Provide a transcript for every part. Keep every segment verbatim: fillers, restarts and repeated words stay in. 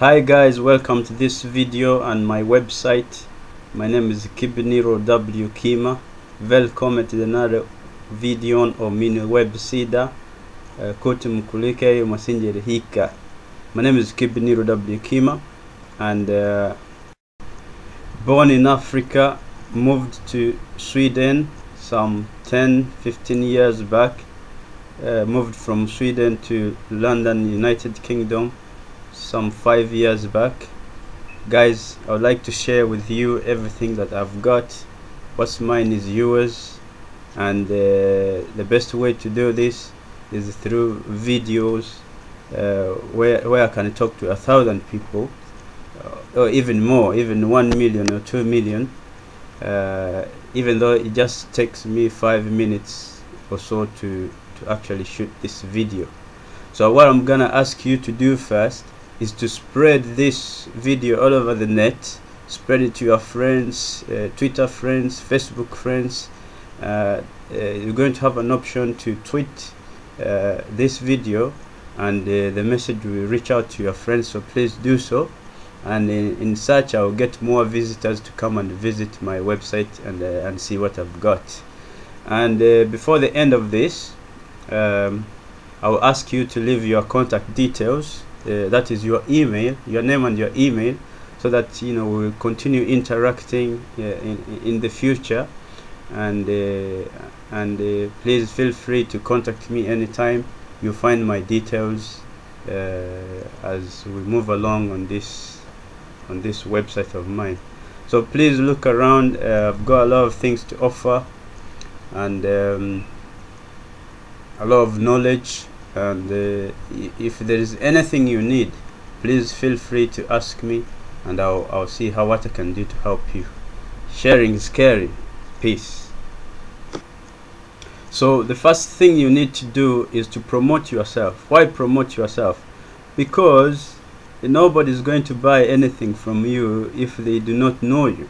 Hi guys, welcome to this video on my website. My name is Kibiniro W. Kima. Welcome to another video on mini website kote mkulike masinjere hika. My name is Kibiniro W. Kima and uh, born in Africa, moved to Sweden some ten fifteen years back. Uh, moved from Sweden to London, United Kingdom some five years back. Guys, I would like to share with you everything that I've got. What's mine is yours, and uh, the best way to do this is through videos uh, where, where I can talk to a thousand people uh, or even more, even one million or two million uh, even though it just takes me five minutes or so to, to actually shoot this video. So what I'm gonna ask you to do first is to spread this video all over the net. Spread it to your friends, uh, Twitter friends, Facebook friends. Uh, uh, you're going to have an option to tweet uh, this video, and uh, the message will reach out to your friends, so please do so. And in, in such, I'll get more visitors to come and visit my website and, uh, and see what I've got. And uh, before the end of this, um, I'll ask you to leave your contact details. Uh, that is your email, your name and your email, so that you know we'll continue interacting uh, in, in the future. And uh, and uh, please feel free to contact me anytime you find my details uh, as we move along on this on this website of mine. So please look around. uh, I've got a lot of things to offer, and um, a lot of knowledge. And uh, if there is anything you need, please feel free to ask me, and I'll, I'll see how what I can do to help you. Sharing is caring. Peace. So the first thing you need to do is to promote yourself. Why promote yourself? Because nobody is going to buy anything from you if they do not know you.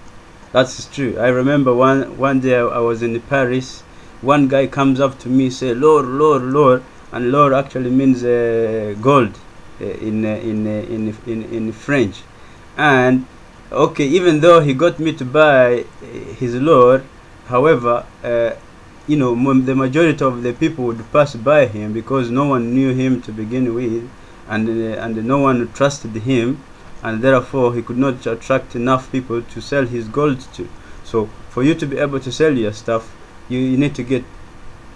That's true. I remember one, one day I was in Paris. One guy comes up to me, say, "Lord, Lord, Lord." And l'or actually means uh, gold uh, in, uh, in, uh, in, in, in French. And okay, even though he got me to buy his l'or, however, uh, you know, the majority of the people would pass by him because no one knew him to begin with, and, uh, and no one trusted him, and therefore he could not attract enough people to sell his gold to. So for you to be able to sell your stuff, you, you need to get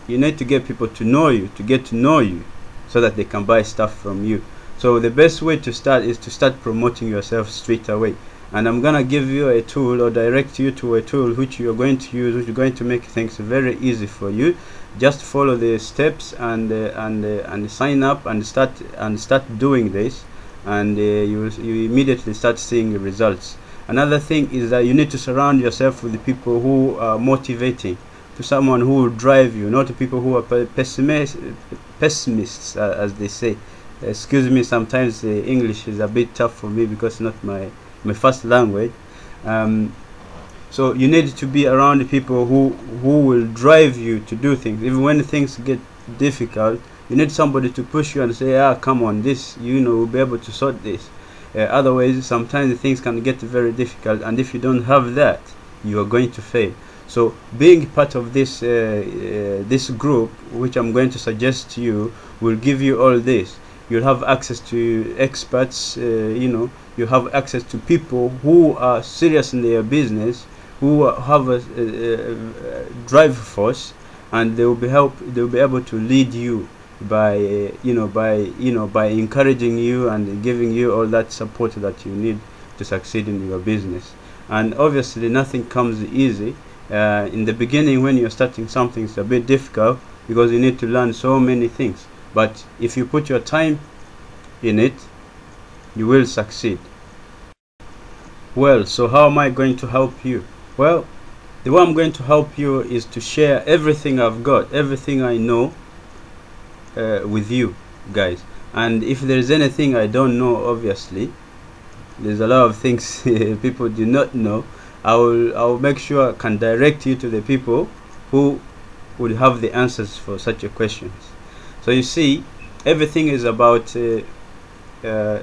You need to get people to know you, to get to know you, so that they can buy stuff from you. So the best way to start is to start promoting yourself straight away. And I'm gonna give you a tool, or direct you to a tool which you're going to use, which is going to make things very easy for you. Just follow the steps and uh, and uh, and sign up and start and start doing this, and uh, you you immediately start seeing the results. Another thing is that you need to surround yourself with the people who are motivating. To someone who will drive you, not to people who are pessimist, pessimists, uh, as they say. Excuse me, sometimes the English is a bit tough for me because it's not my my first language. Um, so you need to be around the people who who will drive you to do things, even when things get difficult. You need somebody to push you and say, "Ah, come on, this, you know, we'll be able to sort this." Uh, otherwise, sometimes things can get very difficult, and if you don't have that, you are going to fail. So being part of this uh, uh, this group, which I'm going to suggest to you, will give you all this. You'll have access to experts, uh, you know, you have access to people who are serious in their business, who have a, a, a drive force, and they will be help they'll be able to lead you by uh, you know by you know by encouraging you and giving you all that support that you need to succeed in your business. And obviously nothing comes easy. Uh, in the beginning, when you're starting something, it's a bit difficult because you need to learn so many things. But if you put your time in it, you will succeed. Well, so how am I going to help you? Well, the way I'm going to help you is to share everything I've got, everything I know uh, with you guys. And if there's anything I don't know, obviously, there's a lot of things people do not know. I will, I will make sure I can direct you to the people who would have the answers for such a questions. So you see, everything is about uh, uh,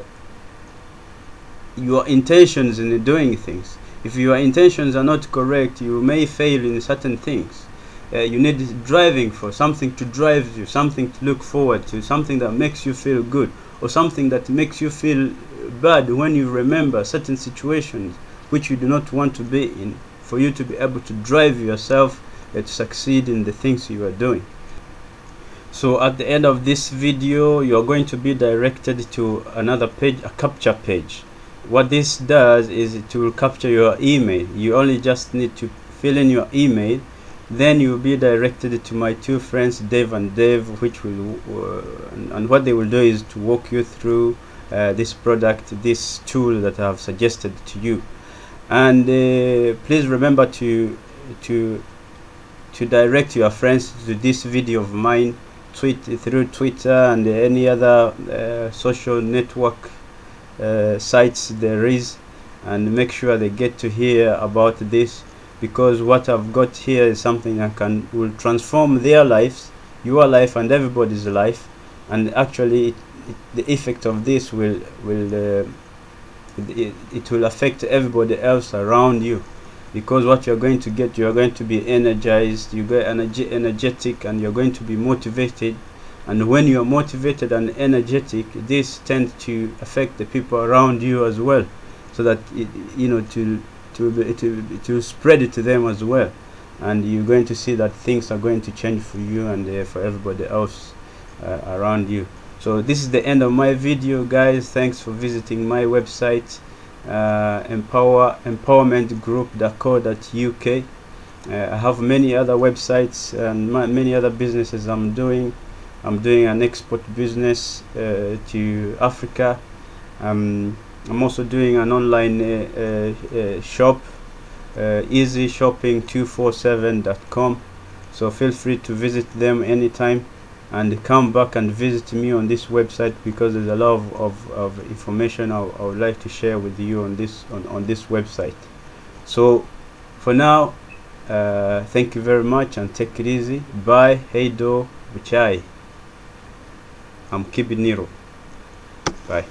your intentions in doing things. If your intentions are not correct, you may fail in certain things. Uh, you need driving for something to drive you, something to look forward to, something that makes you feel good, or something that makes you feel bad when you remember certain situations which you do not want to be in, for you to be able to drive yourself uh, to succeed in the things you are doing. So at the end of this video, you are going to be directed to another page, a capture page. What this does is it will capture your email. You only just need to fill in your email, then you'll be directed to my two friends, Dave and Dave, which will uh, and, and what they will do is to walk you through uh, this product, this tool that I have suggested to you. And uh, please remember to to to direct your friends to this video of mine, tweet through Twitter and any other uh, social network uh, sites there is, and make sure they get to hear about this, because what I've got here is something that can will transform their lives, your life, and everybody's life. And actually, it, it, the effect of this will will uh, it, it will affect everybody else around you, because what you're going to get, you're going to be energized, you get energy, energetic, and you're going to be motivated. And when you're motivated and energetic, this tends to affect the people around you as well, so that it, you know to. To, to, to spread it to them as well, and you're going to see that things are going to change for you and uh, for everybody else uh, around you. So this is the end of my video, guys. Thanks for visiting my website, uh, empower empowerment group dot co dot U K. uh, I have many other websites and my, many other businesses I'm doing. I'm doing an export business uh, to Africa. um, I'm also doing an online uh, uh, uh, shop, uh, easy shopping two four seven dot com, so feel free to visit them anytime, and come back and visit me on this website, because there's a lot of, of, of information I, I would like to share with you on this on, on this website. So for now, uh, thank you very much and take it easy. Bye. Hey do buchai. I'm Kibiniro. Bye.